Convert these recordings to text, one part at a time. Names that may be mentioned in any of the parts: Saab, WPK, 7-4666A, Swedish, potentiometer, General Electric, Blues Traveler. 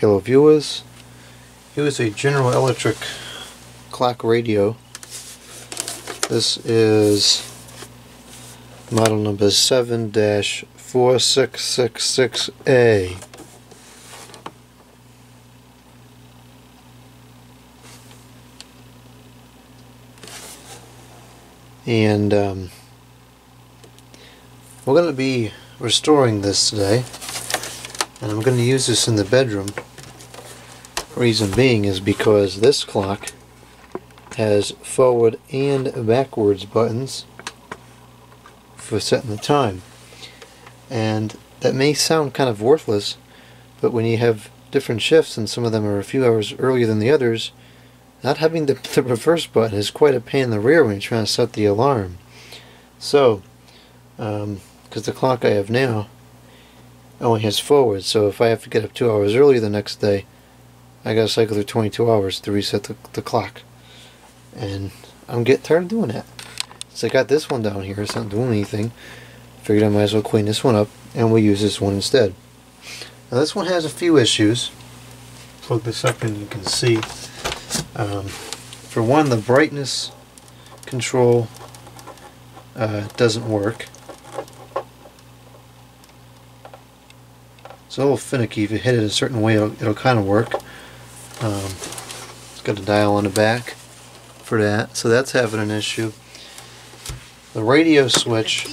Hello viewers, here's a General Electric clock radio. This is model number 7-4666A. And we're going to be restoring this today, and I'm going to use this in the bedroom. Reason being is because this clock has forward and backwards buttons for setting the time, and that may sound kind of worthless, but when you have different shifts and some of them are a few hours earlier than the others, not having the reverse button is quite a pain in the rear when you're trying to set the alarm. So because the clock I have now only has forward, so if I have to get up 2 hours earlier the next day, I gotta cycle through 22 hours to reset the clock, and I'm getting tired of doing that. So I got this one down here, it's not doing anything. Figured I might as well clean this one up, and we'll use this one instead. Now this one has a few issues. Plug this up and you can see. For one, the brightness control doesn't work. It's a little finicky. If you hit it a certain way, it'll kind of work. It's got a dial on the back for that, so that's having an issue. The radio switch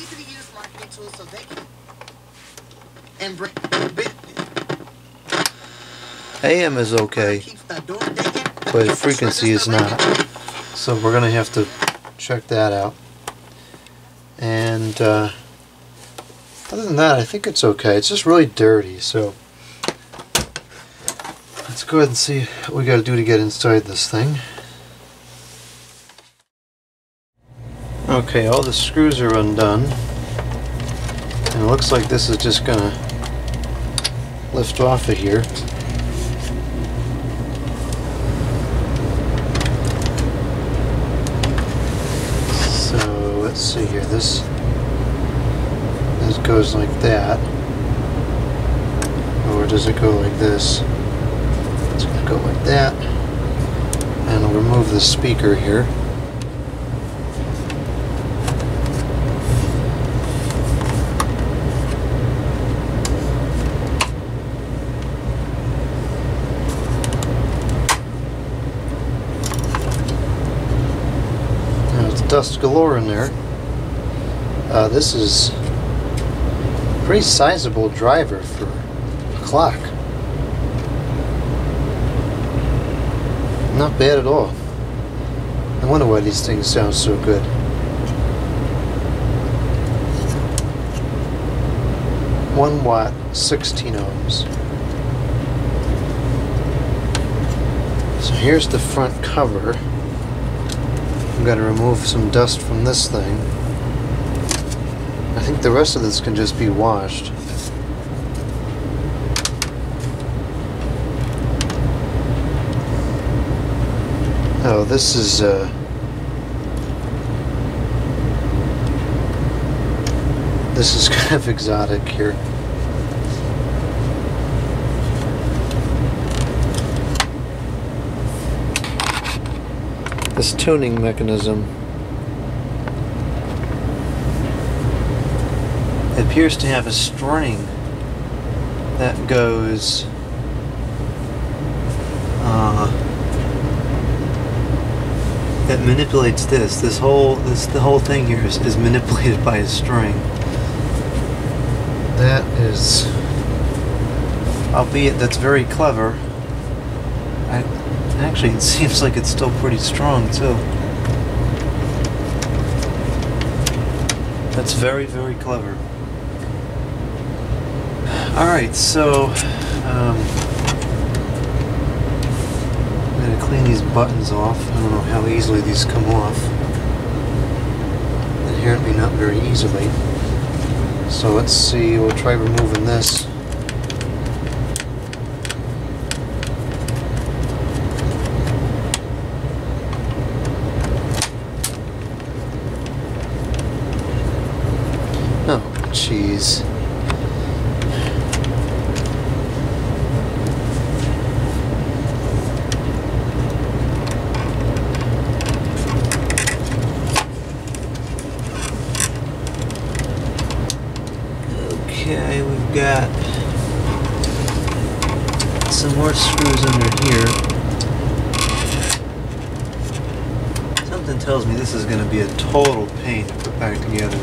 AM is okay, but frequency is not, so we're going to have to check that out. And other than that, I think it's okay. It's just really dirty, so let's go ahead and see what we got to do to get inside this thing. Okay, all the screws are undone, and it looks like this is just going to lift off of here. So let's see here. This goes like that, or does it go like this? It's going to go like that, and I'll remove the speaker here. Now it's dust galore in there. This is pretty sizable driver for a clock. Not bad at all. I wonder why these things sound so good. One watt, 16 ohms. So here's the front cover. I'm going to remove some dust from this thing. I think the rest of this can just be washed. Oh, this is kind of exotic here. This tuning mechanism, it appears to have a string that goes that manipulates this. The whole thing here is manipulated by a string. That is, albeit that's very clever. Actually, it seems like it's still pretty strong too. That's very, very clever. Alright, so I'm going to clean these buttons off. I don't know how easily these come off. Inherently not very easily. So let's see, we'll try removing this. Oh, jeez. some more screws under here. Something tells me this is going to be a total pain to put back together.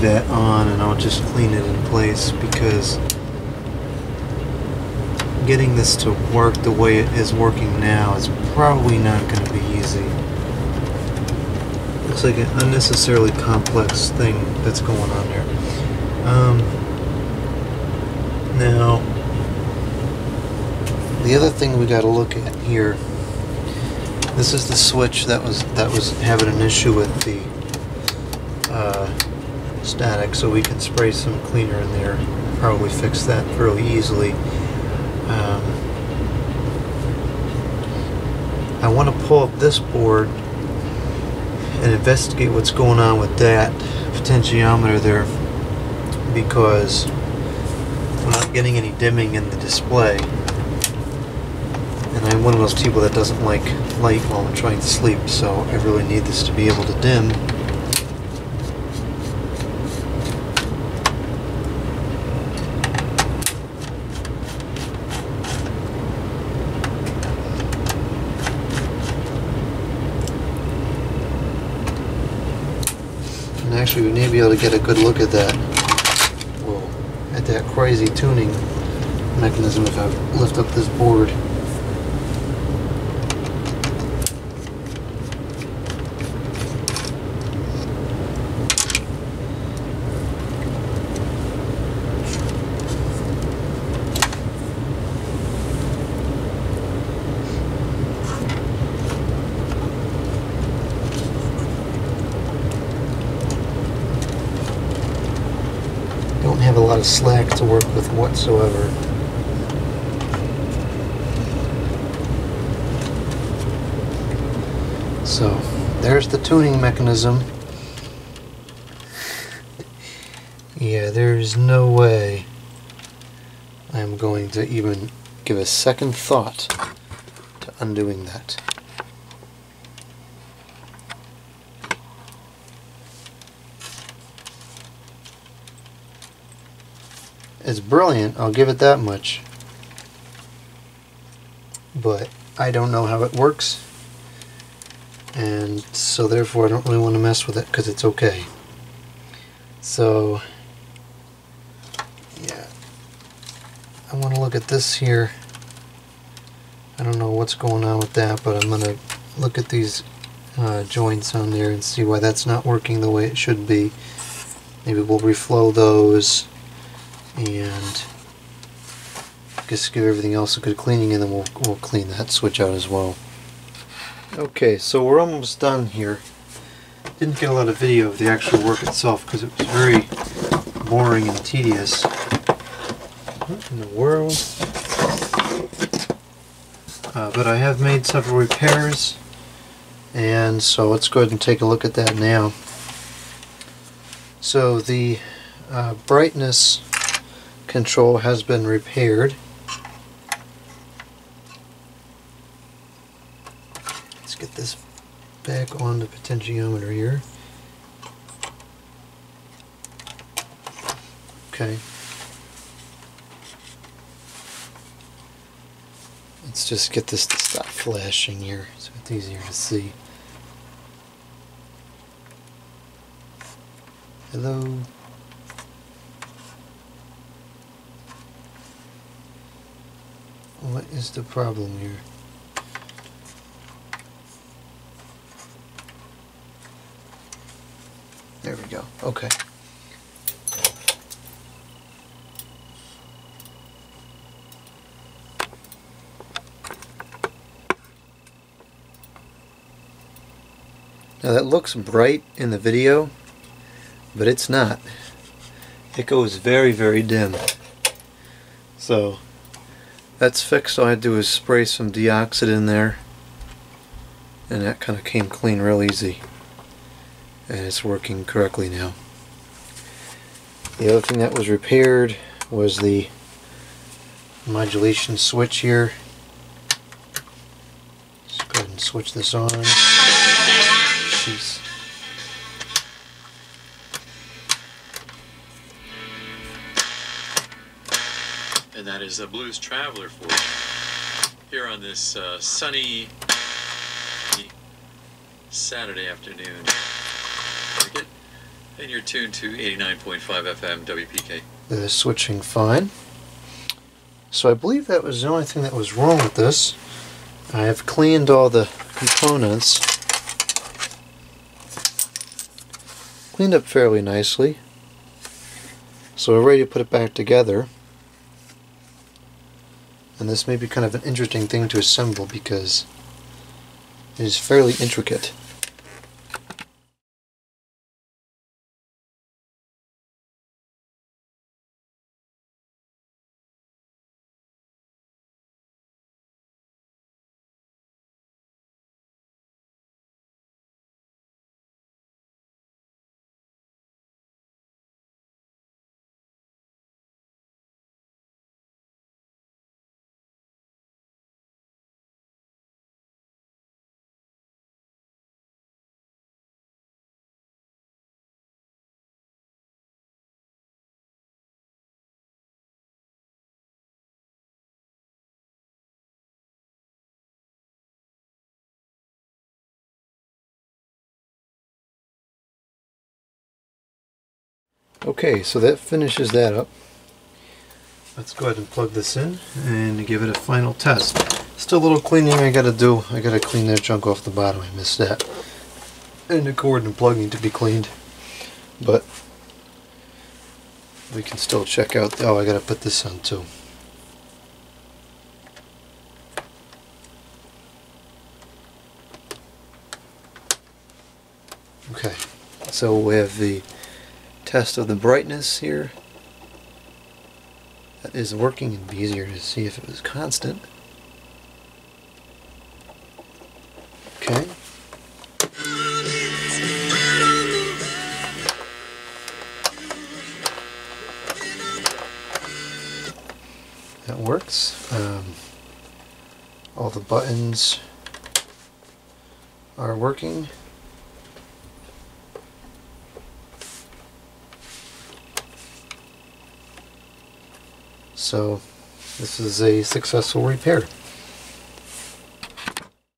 That on, and I'll just clean it in place, because getting this to work the way it is working now is probably not going to be easy. Looks like an unnecessarily complex thing that's going on there. Now, the other thing we got to look at here, this is the switch that was having an issue with the static, so we can spray some cleaner in there. Probably fix that fairly easily. I want to pull up this board and investigate what's going on with that potentiometer there, because I'm not getting any dimming in the display, and I'm one of those people that doesn't like light while I'm trying to sleep, so I really need this to be able to dim. We need to be able to get a good look at that. Whoa. At that crazy tuning mechanism if I lift up this board. Slack to work with whatsoever. So there's the tuning mechanism. Yeah, there's no way I'm going to even give a second thought to undoing that. It's brilliant, I'll give it that much, but I don't know how it works, and so therefore I don't really want to mess with it because it's okay. So yeah, I want to look at this here. I don't know what's going on with that, but I'm going to look at these joints on there and see why that's not working the way it should be. Maybe we'll reflow those and just give everything else a good cleaning, and then we'll clean that switch out as well. Okay, so we're almost done here. Didn't get a lot of video of the actual work itself because it was very boring and tedious. What in the world? But I have made several repairs, and so let's go ahead and take a look at that now. So the brightness control has been repaired. Let's get this back on the potentiometer here. Okay. Let's just get this to stop flashing here so it's easier to see. Hello. What is the problem here? There we go. Okay. Now that looks bright in the video, but it's not. It goes very, very dim. So that's fixed. All I do is spray some deoxid in there, and that kind of came clean real easy. And it's working correctly now. The other thing that was repaired was the modulation switch here. Let's go ahead and switch this on. Jeez. And that is the Blues Traveler for you here on this sunny Saturday afternoon. And you're tuned to 89.5 FM WPK. They're switching fine. So I believe that was the only thing that was wrong with this. I have cleaned all the components. Cleaned up fairly nicely, so we're ready to put it back together. And this may be kind of an interesting thing to assemble because it is fairly intricate. Okay, so that finishes that up. Let's go ahead and plug this in and give it a final test. Still a little cleaning I gotta do. I gotta clean that junk off the bottom. I missed that. And the cord and plug need to be cleaned. But we can still check out. Oh, I gotta put this on too. Okay, so we have the test of the brightness here. That is working. It'd be easier to see if it was constant. Okay. That works. All the buttons are working. So this is a successful repair.